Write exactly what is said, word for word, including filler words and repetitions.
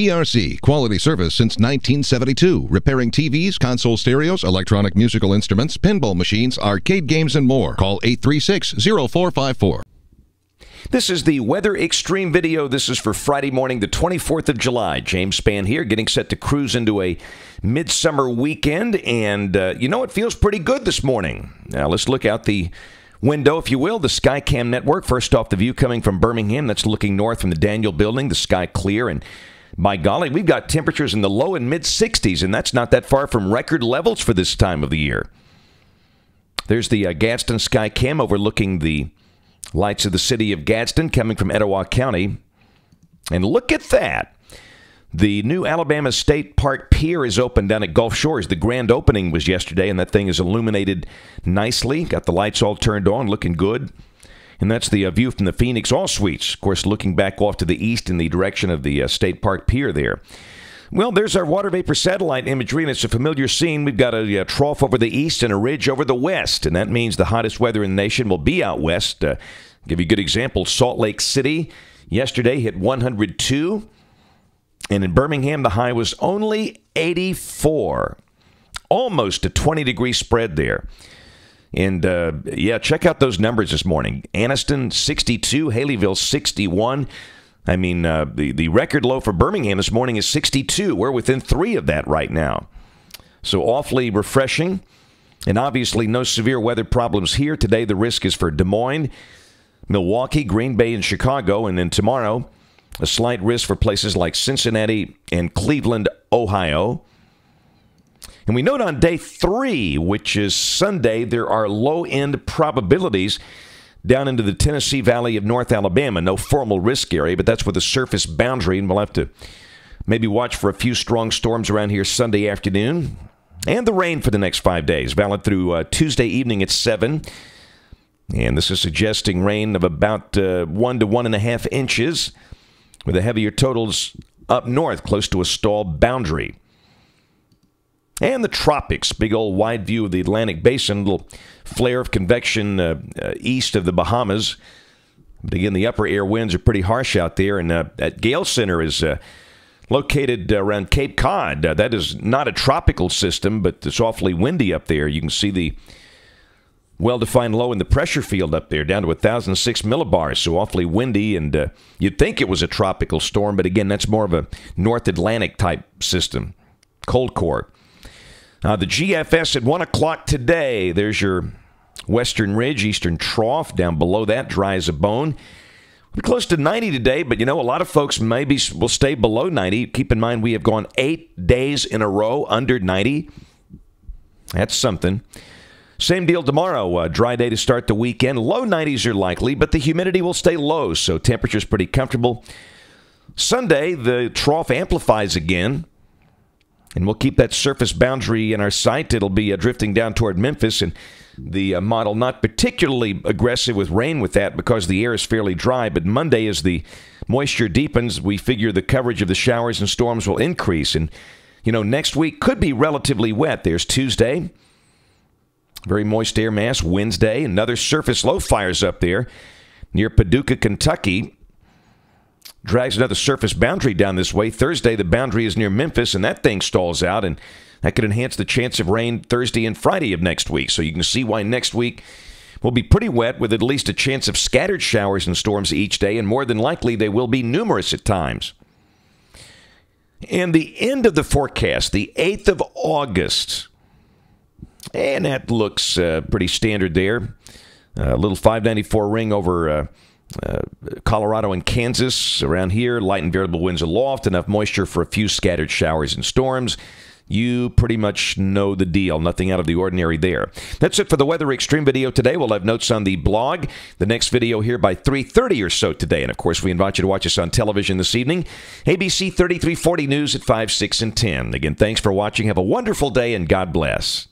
E R C, quality service since nineteen seventy-two, repairing T Vs, console stereos, electronic musical instruments, pinball machines, arcade games, and more. Call eight three six, zero four five four. This is the Weather Extreme video. This is for Friday morning, the twenty-fourth of July. James Spann here, getting set to cruise into a midsummer weekend. And, uh, you know, it feels pretty good this morning. Now, let's look out the window, if you will, the SkyCam network. First off, the view coming from Birmingham. That's looking north from the Daniel Building. The sky clear. And, by golly, we've got temperatures in the low and mid sixties, and that's not that far from record levels for this time of the year. There's the uh, Gadsden SkyCam overlooking the lights of the city of Gadsden coming from Etowah County. And look at that. The new Alabama State Park Pier is open down at Gulf Shores. The grand opening was yesterday, and that thing is illuminated nicely. Got the lights all turned on, looking good. And that's the uh, view from the Phoenix All Suites. Of course, looking back off to the east in the direction of the uh, State Park Pier there. Well, there's our water vapor satellite imagery, and it's a familiar scene. We've got a, a trough over the east and a ridge over the west, and that means the hottest weather in the nation will be out west. Uh, give you a good example, Salt Lake City yesterday hit one hundred two, and in Birmingham, the high was only eighty-four. Almost a twenty-degree spread there. And, uh, yeah, check out those numbers this morning. Anniston, sixty-two. Haleyville, sixty-one. I mean, uh, the, the record low for Birmingham this morning is sixty-two. We're within three of that right now. So awfully refreshing. And obviously no severe weather problems here. Today the risk is for Des Moines, Milwaukee, Green Bay, and Chicago. And then tomorrow, a slight risk for places like Cincinnati and Cleveland, Ohio. And we note on day three, which is Sunday, there are low-end probabilities down into the Tennessee Valley of North Alabama. No formal risk area, but that's with a surface boundary, and we'll have to maybe watch for a few strong storms around here Sunday afternoon. And the rain for the next five days, valid through uh, Tuesday evening at seven. And this is suggesting rain of about uh, one to one and a half inches, with the heavier totals up north, close to a stall boundary. And the tropics, big old wide view of the Atlantic Basin, little flare of convection uh, uh, east of the Bahamas. But again, the upper air winds are pretty harsh out there. And uh, that Gale Center is uh, located around Cape Cod. Uh, that is not a tropical system, but it's awfully windy up there. You can see the well-defined low in the pressure field up there, down to one thousand six millibars. So awfully windy, and uh, you'd think it was a tropical storm. But again, that's more of a North Atlantic type system, cold core. Uh, the G F S at one o'clock today. There's your western ridge, eastern trough. Down below that, dry as a bone. We're close to ninety today, but, you know, a lot of folks maybe will stay below ninety. Keep in mind we have gone eight days in a row under ninety. That's something. Same deal tomorrow. Uh, dry day to start the weekend. Low nineties are likely, but the humidity will stay low, so temperature's pretty comfortable. Sunday, the trough amplifies again. And we'll keep that surface boundary in our sight. It'll be uh, drifting down toward Memphis. And the uh, model not particularly aggressive with rain with that because the air is fairly dry. But Monday, as the moisture deepens, we figure the coverage of the showers and storms will increase. And, you know, next week could be relatively wet. There's Tuesday. Very moist air mass. Wednesday, another surface low fires up there near Paducah, Kentucky. Drags another surface boundary down this way. Thursday, the boundary is near Memphis, and that thing stalls out, and that could enhance the chance of rain Thursday and Friday of next week. So you can see why next week will be pretty wet, with at least a chance of scattered showers and storms each day, and more than likely they will be numerous at times. And the end of the forecast, the eighth of August, and that looks uh, pretty standard there. A uh, little five ninety-four ring over Uh, Uh, Colorado and Kansas around here. Light and variable winds aloft. Enough moisture for a few scattered showers and storms. You pretty much know the deal. Nothing out of the ordinary there. That's it for the Weather Extreme video today. We'll have notes on the blog. The next video here by three thirty or so today. And, of course, we invite you to watch us on television this evening. A B C thirty-three forty News at five, six, and ten. Again, thanks for watching. Have a wonderful day, and God bless.